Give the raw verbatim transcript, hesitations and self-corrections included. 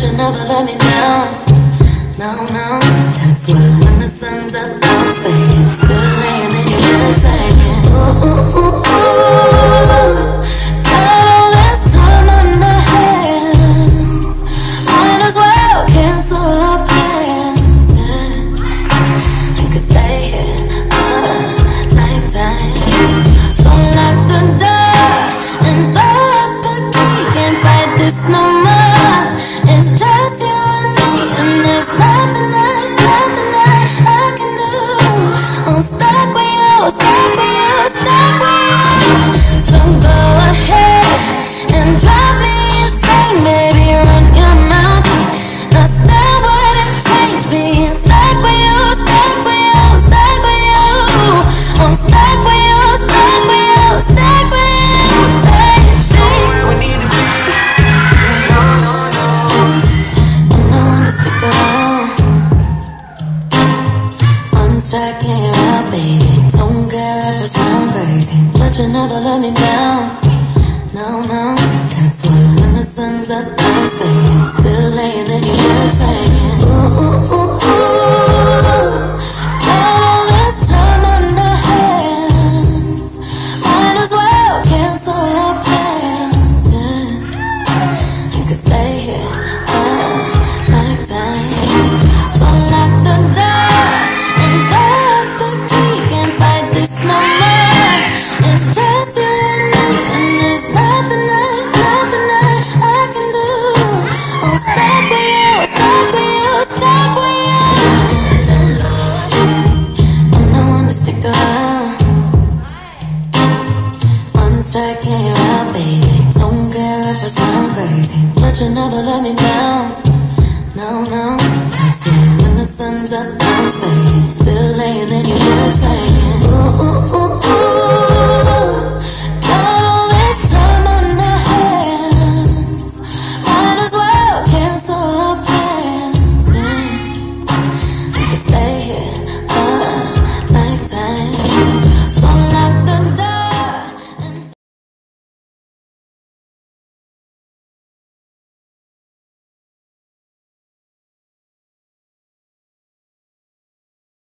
but you never let me down. No, no. That's why when the sun's up, I'm staying, still laying in your bed saying, ooh, ooh, ooh, ooh. Got all this time on our hands, might as well cancel our plans. Yeah. I could stay here all night time. So lock the door and throw up the key, can't fight this no more. It's just you and me, and there's nothing I, nothing I, I can do. I'm stuck with you, stuck with you, stuck with you. So go ahead and drive me insane, baby, run your mouth. I still wouldn't change being stuck with you, stuck with you, stuck with you. I'm stuck with you, stuck with you, stuck with you, baby. You're where we need to be. No, no, no. You know I'm gonna stick around. I'm striking you out, baby. Don't care if I sound crazy, but you never let me down. No, no. That's why when the sun's up, I'm staying, still laying in your bed saying, ooh, ooh, ooh, ooh. Got all this time on our hands, might as well cancel our plans. Yeah. You could stay here